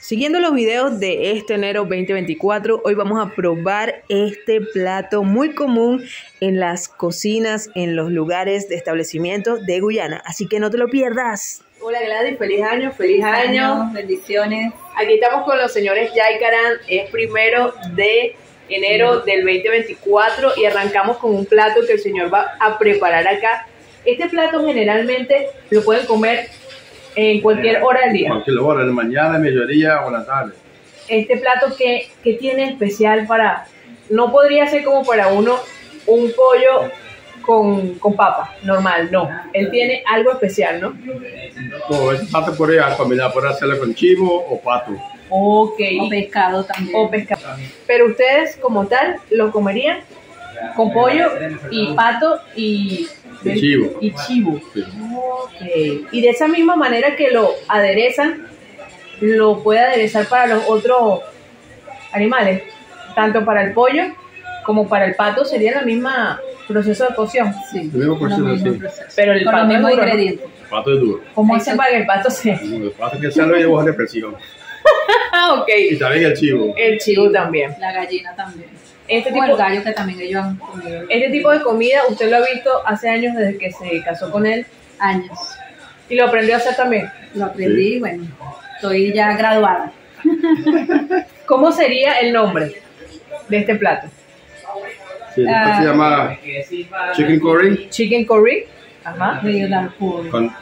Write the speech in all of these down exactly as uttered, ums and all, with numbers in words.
Siguiendo los videos de este enero veinte veinticuatro, hoy vamos a probar este plato muy común en las cocinas, en los lugares de establecimientos de Guyana. Así que no te lo pierdas. Hola Gladys, feliz año, feliz, feliz año. año. Bendiciones. Aquí estamos con los señores Jaikaran, es primero de enero del veinte veinticuatro y arrancamos con un plato que el señor va a preparar acá. Este plato generalmente lo pueden comer en cualquier hora del día. Cualquier hora, de mañana, mediodía o la tarde. Este plato que, que tiene especial para... No podría ser como para uno un pollo con, con papa, normal, no. Él tiene algo especial, ¿no? No, este plato puede combinar, puede hacerlo con chivo o pato. Ok. O pescado también. O pescado. Pero ustedes como tal lo comerían con pollo y pato y... Y chivo. Y chivo. Sí. Okay. Y de esa misma manera que lo aderezan, lo puede aderezar para los otros animales, tanto para el pollo como para el pato, sería el mismo proceso de cocción. Sí, el mismo proceso, sí. Proceso. Pero el pato es, duro, ¿no? El pato es duro. ¿Cómo hacen para que el pato sea? El pato que sale lleva de presión. Okay. Y también el chivo. El chivo también. La gallina también. Este tipo, el gallo que también ellos han comido. Este tipo de comida usted lo ha visto hace años desde que se casó con él. Años. ¿Y lo aprendió a hacer también? Lo aprendí, sí. Bueno, estoy ya graduada. ¿Cómo sería el nombre de este plato? Sí, el plato uh, se llama Chicken Curry. Chicken Curry. Ajá. De dal puri. Con,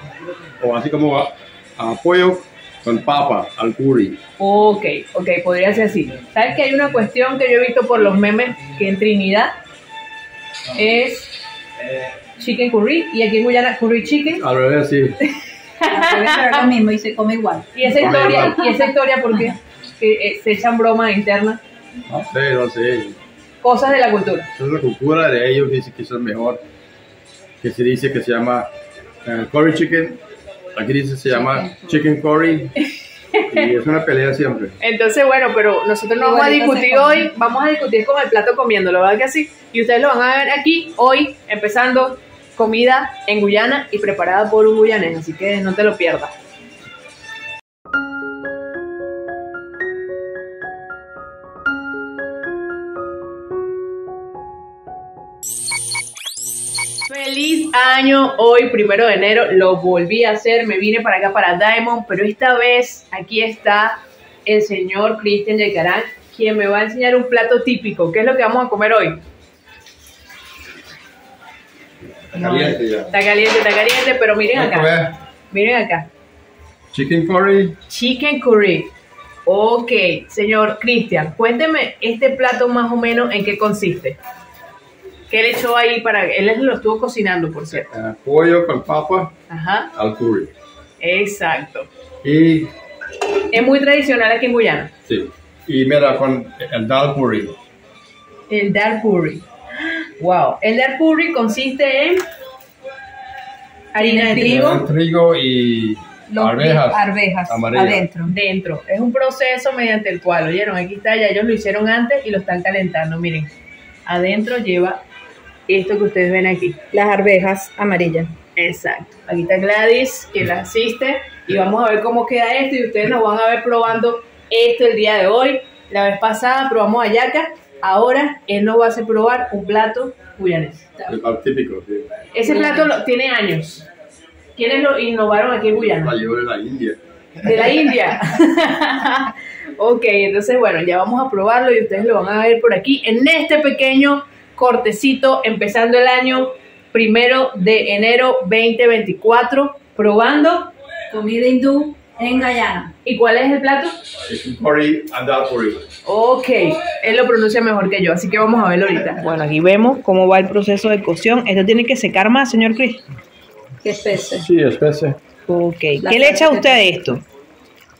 o así como a, a pollo. Con papa, al curry. Ok, ok, podría ser así. ¿Sabes que hay una cuestión que yo he visto por los memes que en Trinidad es chicken curry y aquí en Guyana curry chicken? Al revés, sí. Es lo mismo y se come igual. ¿Y esa historia, ¿y esa historia por qué? ¿Que se echan bromas internas? No sé, no sé. Cosas de la cultura. Es la cultura de ellos, dice que son mejor. Que se dice que se llama uh, curry chicken. Aquí dice se llama Chicken Curry y es una pelea siempre. Entonces, bueno, pero nosotros no vamos a discutir hoy, vamos a discutir con el plato comiéndolo, ¿verdad que sí? Y ustedes lo van a ver aquí hoy, empezando comida en Guyana y preparada por un guyanés, así que no te lo pierdas. Feliz año, hoy primero de enero lo volví a hacer, me vine para acá para Diamond, pero esta vez aquí está el señor Christian de Caran, quien me va a enseñar un plato típico. ¿Qué es lo que vamos a comer hoy? Está caliente, no, ya. Está caliente, está caliente, pero miren acá, miren acá. Chicken curry. Chicken curry. Ok, señor Christian, cuénteme este plato más o menos en qué consiste. ¿Qué le echó ahí para...? Él lo estuvo cocinando, por cierto. Uh, pollo con papa. Ajá. Al curry. Exacto. Y... es muy tradicional aquí en Guyana. Sí. Y mira, con el dal puri. El dal puri. Wow. El dal puri consiste en... harina de trigo. Harina de trigo y... arvejas. Arvejas. Adentro. Dentro. Es un proceso mediante el cual, ¿oyeron? Aquí está, ya ellos lo hicieron antes y lo están calentando, miren. Adentro lleva... esto que ustedes ven aquí. Las arvejas amarillas. Exacto. Aquí está Gladys, que las asiste. Y vamos a ver cómo queda esto. Y ustedes nos van a ver probando esto el día de hoy. La vez pasada probamos hallaca. Ahora él nos va a hacer probar un plato guyanés. El plato típico, sí. Ese plato lo, tiene años. ¿Quiénes lo innovaron aquí en Guyana? La llevo de la India. ¿De la India? Ok, entonces bueno, ya vamos a probarlo y ustedes lo van a ver por aquí en este pequeño... cortecito, empezando el año primero de enero veinte veinticuatro, probando comida hindú en Guyana. ¿Y cuál es el plato? Chicken curry and dal puri. Ok, él lo pronuncia mejor que yo, así que vamos a verlo ahorita. Bueno, aquí vemos cómo va el proceso de cocción. Esto tiene que secar más, señor Chris. ¿Qué especie? Sí, especie. Ok, la ¿qué le echa a usted a esto?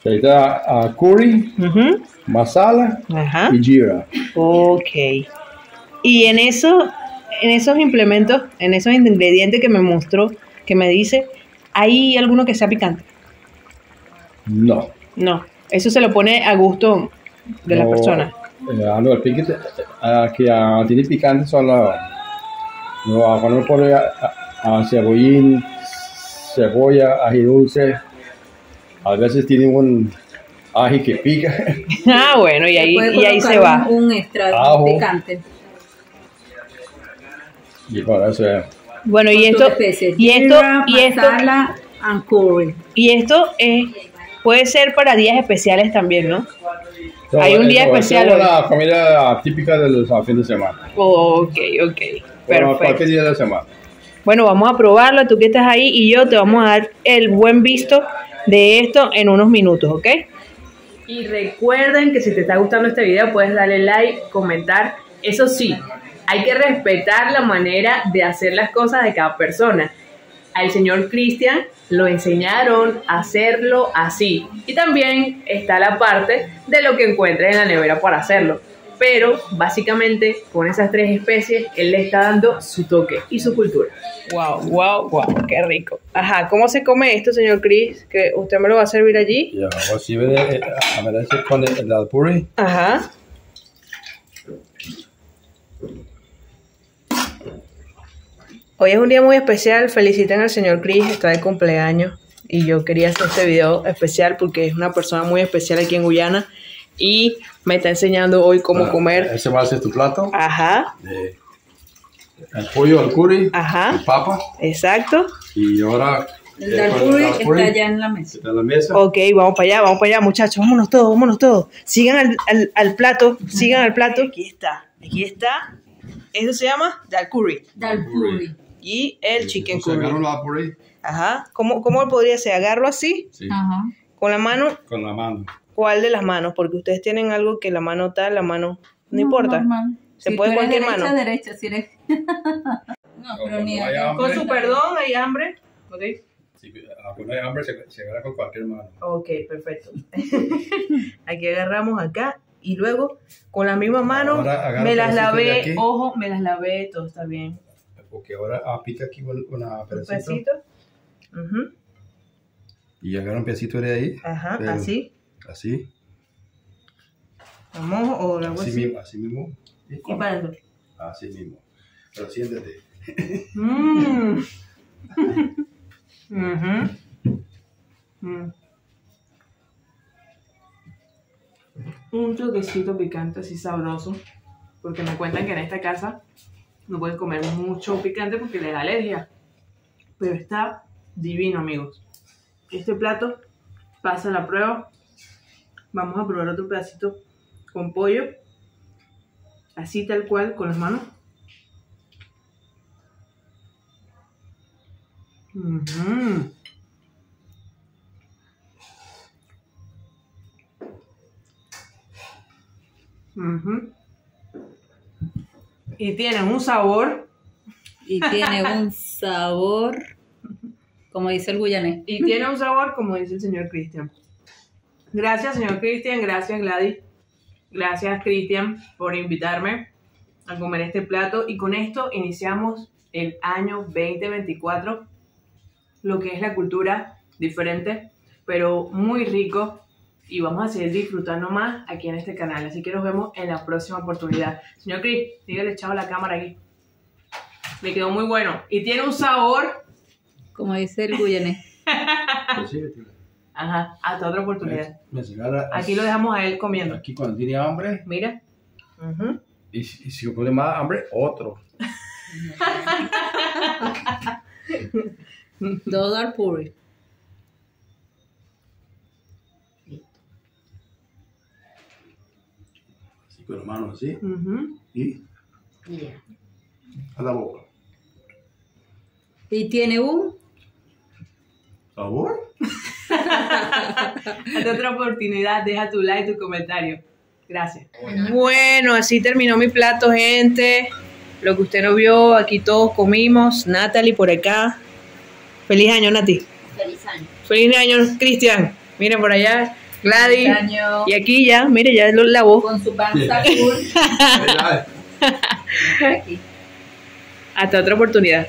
Le da uh, curry, uh-huh. masala, ajá, y jira. Ok. Y en eso, en esos implementos, en esos ingredientes que me mostró, que me dice, ¿hay alguno que sea picante? No. No. Eso se lo pone a gusto de no, la persona. Eh, no, el picante, eh, que ah, tiene picante son los... No, cuando uno pone a, a, a cebollín, cebolla, ají dulce, a veces tiene un... ají que pica. Ah, bueno, y ahí, y ahí se va. Un, un extra ajo, picante. Y para hacer... Bueno, y esto, y esto, y esto, masala and curry. Y esto es, puede ser para días especiales también, ¿no? So, hay un día eso, especial. Es la comida típica de los fines de semana. Oh, ok, ok. Bueno, cualquier día de la semana. Bueno, vamos a probarlo. Tú que estás ahí y yo te vamos a dar el buen visto de esto en unos minutos, ¿ok? Y recuerden que si te está gustando este video puedes darle like, comentar. Eso sí, hay que respetar la manera de hacer las cosas de cada persona. Al señor Christian lo enseñaron a hacerlo así. Y también está la parte de lo que encuentres en la nevera para hacerlo. Pero básicamente con esas tres especies él le está dando su toque y su cultura. Wow, wow, wow, qué rico. Ajá, ¿cómo se come esto, señor Chris? ¿Que usted me lo va a servir allí? Ya, voy a servir con el dal puri. Ajá. Hoy es un día muy especial, feliciten al señor Chris, está de cumpleaños y yo quería hacer este video especial porque es una persona muy especial aquí en Guyana y me está enseñando hoy cómo bueno, comer. Ese va a ser tu plato. Ajá. De, el pollo al curry. Ajá. Papa. Exacto. Y ahora... El dal puri está allá en la mesa. Está en la mesa. Ok, vamos para allá, vamos para allá muchachos, vámonos todos, vámonos todos. Sigan al, al, al plato, sigan al plato. Aquí está, aquí está. Eso se llama dal curry. Dal puri. Y el chicken curry. Agarro la puré. Ajá. ¿Cómo, cómo podría ser? ¿Agarro así? Sí. Ajá. ¿Con la mano? Con la mano. ¿Cuál de las manos? Porque ustedes tienen algo que la mano tal, la mano... No, no importa. Normal. Se si puede cualquier derecha, mano. Derecha, si eres... no, pero ni hambre. Con su perdón, ¿hay hambre? ¿Ok? Si hay hambre, se, se agarra con cualquier mano. Ok, perfecto. Aquí agarramos acá. Y luego, con la misma mano, me las lavé, ojo, me las lavé, todo está bien. Porque ahora aplica aquí una perecita. Un pedacito. Uh-huh. Y agarra un pedacito de ahí. Ajá, pero, así. Así. Vamos, o la así, así mismo, así mismo. Y para eso. Así mismo. Pero siéntate. Mmm. uh-huh. mm. Un toquecito picante así sabroso, porque me cuentan que en esta casa no puedes comer mucho picante porque le da alergia, pero está divino, amigos. Este plato pasa la prueba. Vamos a probar otro pedacito con pollo, así tal cual, con las manos. Mm-hmm. Uh-huh. Y tiene un sabor. Y tiene un sabor, como dice el guyanés. Y tiene un sabor, como dice el señor Christian. Gracias, señor Christian. Gracias, Gladys. Gracias, Christian, por invitarme a comer este plato. Y con esto iniciamos el año veinte veinticuatro, lo que es la cultura diferente, pero muy rico. Y vamos a seguir disfrutando más aquí en este canal. Así que nos vemos en la próxima oportunidad. Señor Chris, dígale chao a la cámara aquí. Me quedó muy bueno. Y tiene un sabor... Como dice el guyanés. Ajá, hasta otra oportunidad. Me, me a, aquí lo dejamos a él comiendo. Aquí cuando tiene hambre... Mira. Uh-huh. Y, y si pone más hambre, otro. Dal puri. Con las manos así, uh-huh. y yeah. a la boca. Y tiene un sabor. Hasta otra oportunidad, deja tu like y tu comentario. Gracias. Bueno, así terminó mi plato, gente. Lo que usted no vio, aquí todos comimos. Natalie por acá. Feliz año, Nati. Feliz año. Feliz año, Christian. Miren por allá. Gladys, y aquí ya, mire, ya lo lavó. Con su panza full. Hasta otra oportunidad.